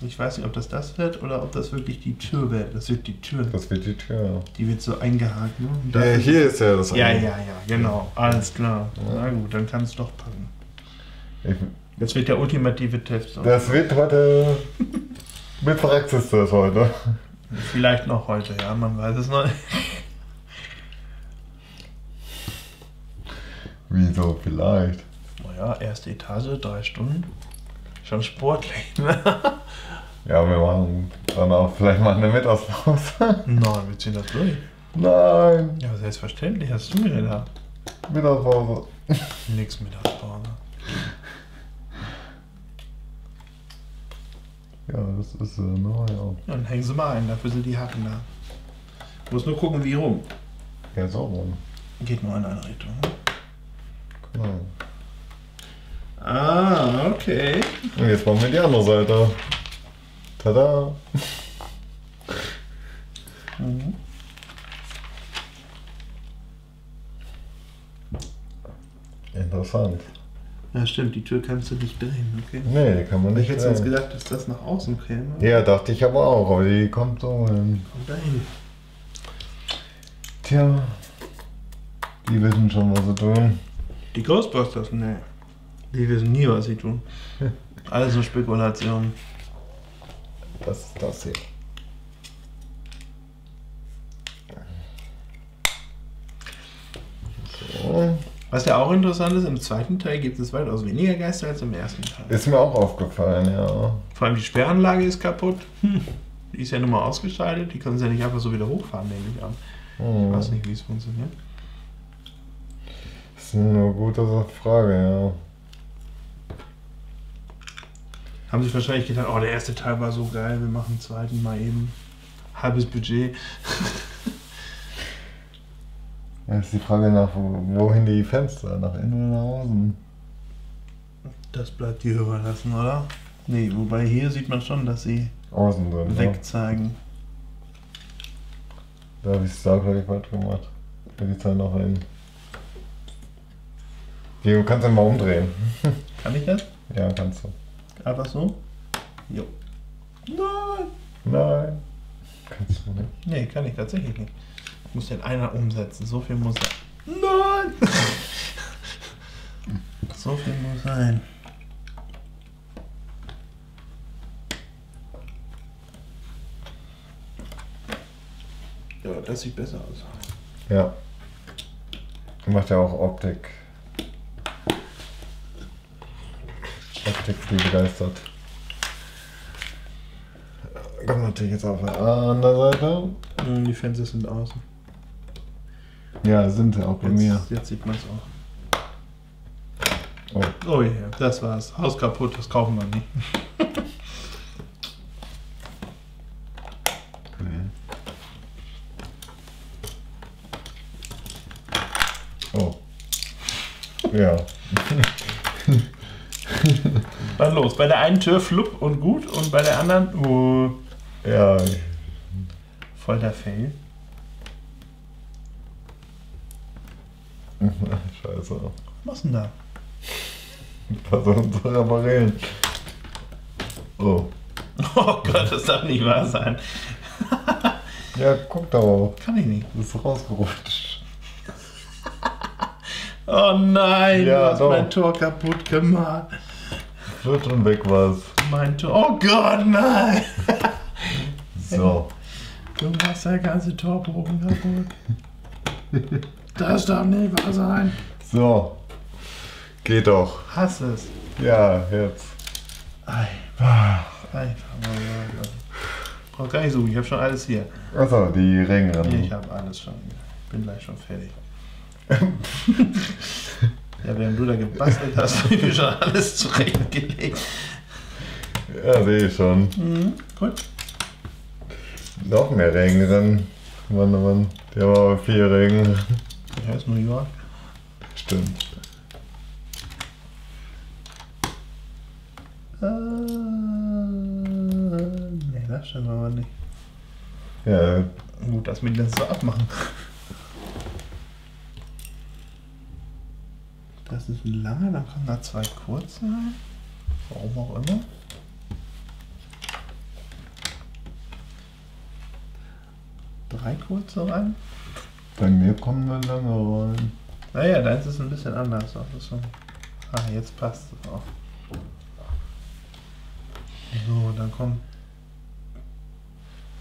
Ich weiß nicht, ob das das wird oder ob das wirklich die Tür wird. Das wird die Tür. Das wird die Tür. Die wird so eingehakt, ne? Ja, hier ist ja das. Ja, ja, ja, genau. Alles klar. Ja. Na gut, dann kann es doch packen. Ich, das wird der ultimative Test. Oder? Das wird heute... Mit Praxis das heute. Vielleicht noch heute, ja. Man weiß es noch nicht. Wieso vielleicht? Naja, erste Etage, drei Stunden. Schon sportlich, ne? Ja, wir machen dann auch vielleicht mal eine Mittagspause. Nein, wir ziehen das durch. Nein. Ja, selbstverständlich, hast du mir gedacht. Mittagspause. Nix Mittagspause. Ja, das ist äh, neu. Ja. Dann hängen sie mal ein, dafür sind die Haken da. Du musst nur gucken, wie rum. Ja, so rum. Geht nur in eine Richtung. Genau. Ah, okay. Und jetzt machen wir die andere Seite. Tada! Mhm. Interessant. Ja, stimmt, die Tür kannst du nicht drehen, okay? Nee, kann man nicht drehen. Ich hätte sonst gedacht, dass das nach außen käme. Ja, dachte ich aber auch, aber die kommt so hin. Kommt da hin. Tja, die wissen schon, was sie tun. Die Ghostbusters? Nee. Die wissen nie, was sie tun. Alles nur Spekulation. Das ist das hier. So. Was ja auch interessant ist, im zweiten Teil gibt es weitaus weniger Geister als im ersten Teil. Ist mir auch aufgefallen, ja. Vor allem die Sperranlage ist kaputt. Hm. Die ist ja nun mal ausgeschaltet. Die können sie ja nicht einfach so wieder hochfahren, denke ich an. Hm. Ich weiß nicht, wie es funktioniert. Das ist eine gute Frage, ja. Haben sich wahrscheinlich gedacht, oh, der erste Teil war so geil, wir machen den zweiten mal eben. Halbes Budget. Ja, ist die Frage nach, wohin die Fenster? Nach innen oder nach außen? Das bleibt dir überlassen, oder? Nee, wobei hier sieht man schon, dass sie außen sind, wegzeigen. Ne? Da habe ich es da gleich falsch gemacht. Da geht es halt noch hin. Du kannst ja mal umdrehen. Kann ich das? Ja, kannst du. Einfach so? Jo. Nein! Nein! Kannst du nicht? Nee, kann ich tatsächlich nicht. Ich muss den einer umsetzen. So viel muss sein. Nein! So viel muss sein. Ja, das sieht besser aus. Ja. Macht ja auch Optik. Textil begeistert. Kommt natürlich jetzt auf der anderen Seite. Die Fenster sind außen. Ja, sind sie auch bei mir. Jetzt sieht man es auch. Oh, oh yeah, das war's. Haus kaputt, das kaufen wir nicht. Oh. Ja. Dann los. Bei der einen Tür flupp und gut und bei der anderen. Uh, ja. Voll der Fail. Scheiße. Was denn da? Das sind unsere Barrelen. Oh. Oh Gott, das darf nicht wahr sein. Ja, guck da mal. Kann ich nicht. Das ist rausgerutscht. Oh nein, ja, du hast doch mein Tor kaputt gemacht. Wird schon weg was. Mein Tor. Oh Gott, nein. So. Du machst ja ganze Torbogen kaputt. Das darf nicht wahr sein. So. Geht doch. Hass es. Ja, jetzt. Einfach. Ich brauch gar nicht suchen, ich habe schon alles hier. Achso, die Regenrinnen. Ich habe alles schon. Bin gleich schon fertig. Ja, während du da gebastelt hast, habe ich mir schon alles zurechtgelegt. Ja, sehe ich schon. Mhm, gut. Noch mehr Regenrinnen. Mann, oh Mann. Die haben aber viel Regen. Ich heiße New York. Stimmt. Ne, das stimmt aber nicht. Ja. Gut, dass wir das so abmachen. Das ist ein langer, dann kommen da zwei kurze. Warum auch immer. Drei kurze rein. Bei mir kommen wir lange rein. Naja, deins ist ein bisschen anders. So. Ah, jetzt passt es auch. So, dann kommt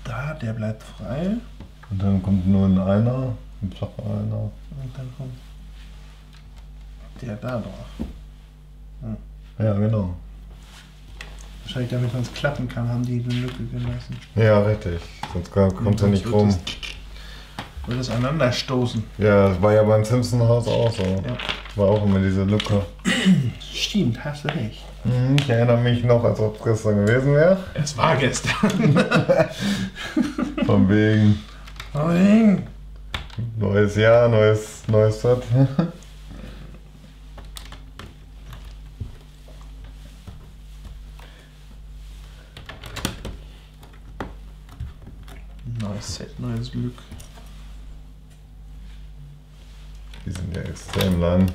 da, der bleibt frei. Und dann kommt nur ein einer, ein flacher einer. Und dann kommt der da drauf. Hm. Ja, genau. Wahrscheinlich damit man es klappen kann, haben die eine Lücke gelassen. Ja, richtig. Sonst kommt er nicht rum. Würde es aneinander stoßen. Ja, das war ja beim Simpson-Haus auch so. Ja. War auch immer diese Lücke. Stimmt, hast du recht. Ich erinnere mich noch, als ob es gestern gewesen wäre. Es war gestern. Von wegen. Von wegen. Neues Jahr, neues, neues Set. Neues Set, neues Glück. Die sind ja extrem lang.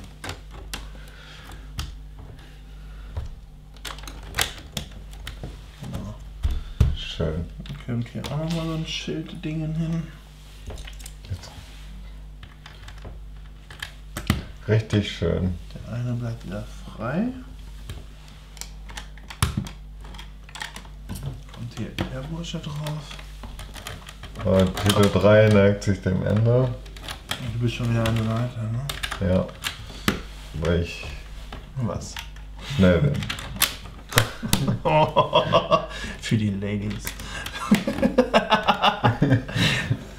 Schön. Dann können wir hier auch nochmal so ein Schild-Dingen hin. Jetzt. Richtig schön. Der eine bleibt wieder frei. Dann kommt hier der Bursche drauf. Aber Titel drei neigt sich dem Ende. Du bist schon wieder eine Leiter, ne? Ja. Weil ich. Was? Schnell bin. Für die Ladies.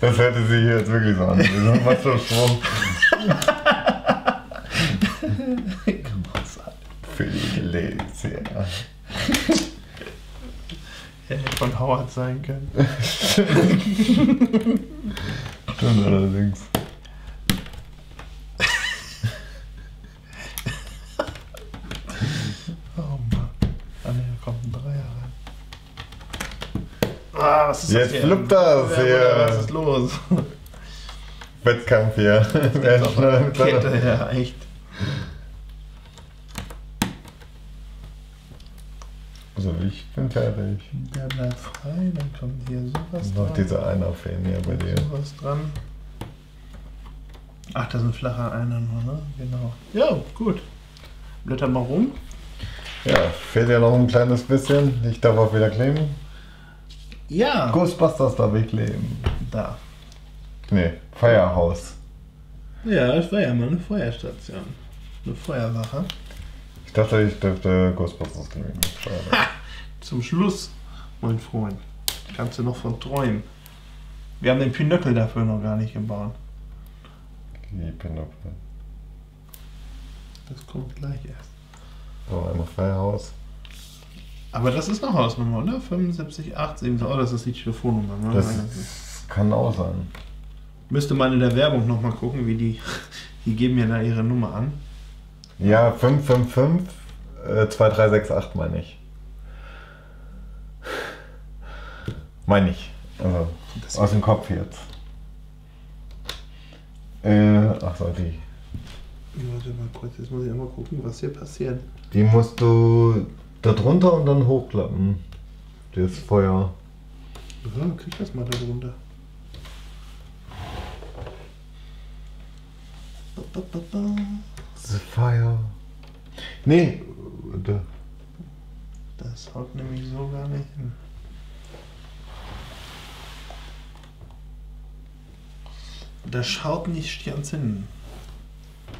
Das hätte sie jetzt wirklich so an. Was für ein Sprung. Für die Ladies, ja. Hätte von Howard sein können. Stimmt allerdings. Ah, was ist jetzt das flippt das ja, hier. Was ist los? Wettkampf hier. Wer ist eine Kette, ja, echt. Also ich bin fertig. Der bleibt frei, dann kommt hier sowas dran. Noch dieser eine auf jeden hier bei dir. Sowas dran. Ach, das ist ein flacher einer nur, ne? Genau. Ja, gut. Blätter mal rum. Ja, fehlt ja noch ein kleines bisschen. Ich darf auch wieder kleben. Ja. Ghostbusters darf ich kleben. Da. Nee, Firehouse. Ja, das war ja mal eine Feuerstation. Eine Feuerwache. Ich dachte, ich dürfte Ghostbusters kleben. Ha! Zum Schluss, mein Freund. Kannst du noch von träumen. Wir haben den Pinocchio dafür noch gar nicht gebaut. Die Pinocchio. Das kommt gleich erst. So, einmal Firehouse. Aber das ist eine Hausnummer, oder? fünfundsiebzig, achtzig, oh, das ist die Telefonnummer. Ne? Das, das kann auch sein. Müsste man in der Werbung nochmal gucken, wie die, die geben ja da ihre Nummer an. Ja, fünf fünf fünf, zwei drei sechs acht meine ich. Meine ich, also das aus dem Kopf jetzt. Äh, ach so, die. Warte mal kurz, jetzt muss ich einmal gucken, was hier passiert. Die musst du da drunter und dann hochklappen. Das Feuer. Ja, krieg das mal da drunter. The Fire. Nee. Das haut nämlich so gar nicht hin. Das schaut nicht ganz hin.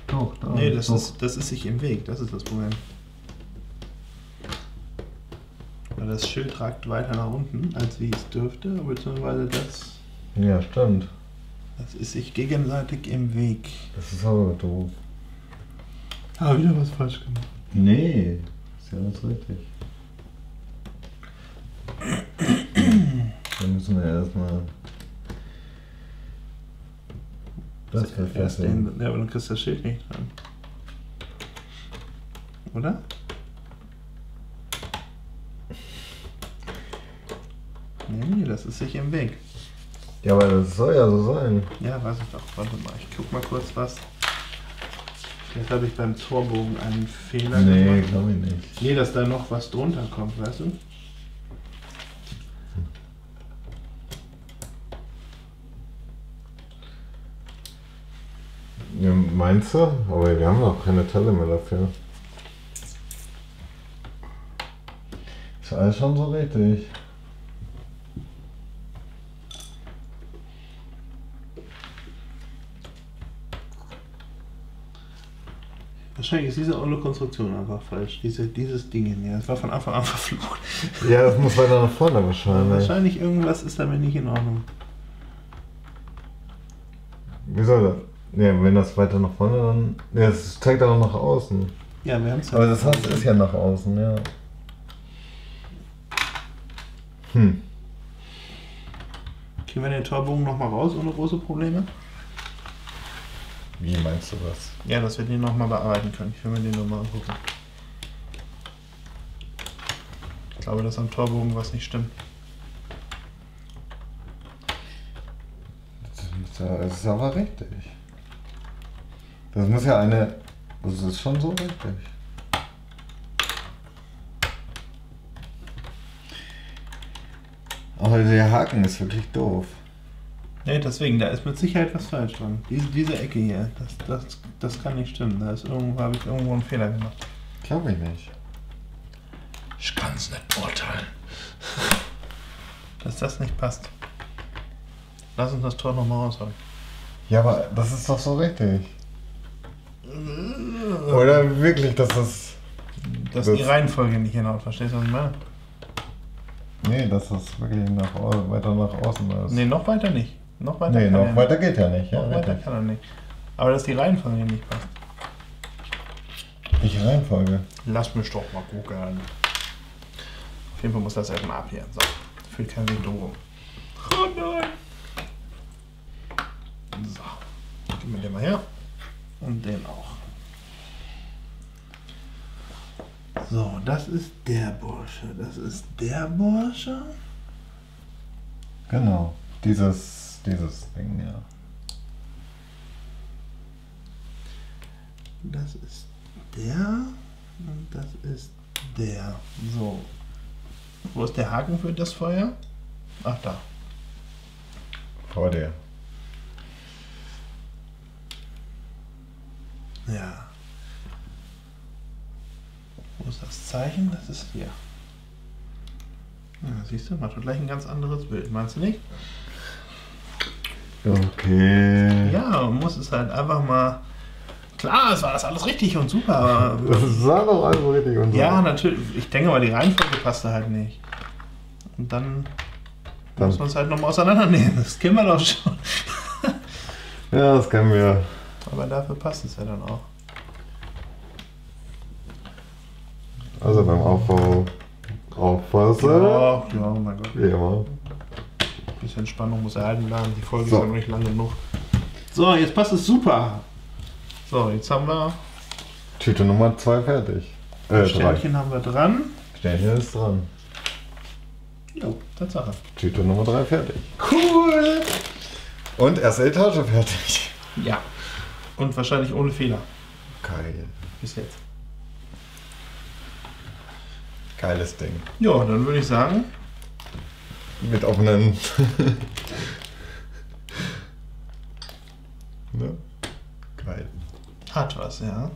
Doch, da. Nee, das, doch. Ist, das ist sich im Weg, das ist das Problem. Weil das Schild ragt weiter nach unten, als wie es dürfte, beziehungsweise das. Ja, stimmt. Das ist sich gegenseitig im Weg. Das ist aber doof. Ah, wieder was falsch gemacht. Nee, ist ja alles richtig. Dann müssen wir erstmal. Das wird erst den. Ja, aber dann kriegst du das Schild nicht dran. Oder? Nee, das ist sich im Weg. Ja, aber das soll ja so sein. Ja, weiß ich doch. Warte mal, ich guck mal kurz was. Vielleicht habe ich beim Torbogen einen Fehler nee, gemacht. Nee, glaube ich nicht. Nee, dass da noch was drunter kommt, weißt du? Ja, meinst du? Aber wir haben doch keine Teile mehr dafür. Ist alles schon so richtig. Wahrscheinlich ist diese Konstruktion einfach falsch. Diese, dieses Ding hier. Das war von Anfang an verflucht. Ja, das muss weiter nach vorne wahrscheinlich. Wahrscheinlich irgendwas ist damit nicht in Ordnung. Wie soll das? Ja, wenn das weiter nach vorne, dann. Ja, das zeigt dann nach außen. Ja, wir haben es ja. Aber das heißt, ist ja nach außen, ja. Hm. Kriegen wir den Torbogen nochmal raus ohne große Probleme? Wie meinst du was? Ja, dass wir den nochmal bearbeiten können. Ich will mir den nochmal angucken. Ich glaube, dass am Torbogen was nicht stimmt. Das ist aber richtig. Das muss ja eine. Das ist schon so richtig. Aber der Haken ist wirklich doof. Nee, deswegen, da ist mit Sicherheit was falsch dran. Diese, diese Ecke hier, das, das, das kann nicht stimmen. Da ist irgendwo, habe ich irgendwo einen Fehler gemacht. Glaube ich nicht. Ich kann es nicht beurteilen. Dass das nicht passt. Lass uns das Tor nochmal raushauen. Ja, aber das ist doch so richtig. Oder wirklich, dass das... Dass das die Reihenfolge nicht hinhaut, verstehst du, was ich meine? Nee, dass das wirklich nach, weiter nach außen ist. Nee, noch weiter nicht. Noch weiter, nee, noch weiter geht ja nicht. Ja, noch weiter kann er nicht. Aber dass die Reihenfolge nicht passt. Welche Reihenfolge? Lass mich doch mal gucken. Auf jeden Fall muss das erstmal ab hier. So, fühlt kein Weg drum. Oh nein! So, gib mir den mal her. Und den auch. So, das ist der Bursche. Das ist der Bursche. Genau. Dieses, dieses Ding, ja. Das ist der und das ist der. So. Wo ist der Haken für das Feuer? Ach, da. Vor der. Ja. Wo ist das Zeichen? Das ist hier. Ja, siehst du, macht doch gleich ein ganz anderes Bild, meinst du nicht? Okay. Ja, man muss es halt einfach mal. Klar, es war das alles richtig und super, aber. Das war doch alles richtig und super. Ja, natürlich. Ich denke mal, die Reihenfolge passte halt nicht. Und dann, dann muss man es halt nochmal auseinandernehmen. Das kennen wir doch schon. Ja, das kennen wir. Aber dafür passt es ja dann auch. Also beim Aufbau aufpassen. Ja, ja, oh mein Gott. Ja. Ein bisschen Spannung muss erhalten bleiben. Die Folge so. Ist noch nicht lang genug. So, jetzt passt es super. So, jetzt haben wir Tüte Nummer zwei fertig. Äh, Sternchen drei. Haben wir dran. Sternchen ist dran. Jo, Tatsache. Tüte Nummer drei fertig. Cool! Und erste Etage fertig. Ja. Und wahrscheinlich ohne Fehler. keinen. Bis jetzt. Geiles Ding. Ja, dann würde ich sagen. Mit offenen. Ne? Geil. Hat was, ja.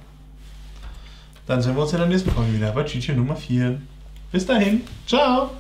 Dann sehen wir uns in der nächsten Folge wieder bei G T Nummer vier. Bis dahin. Ciao.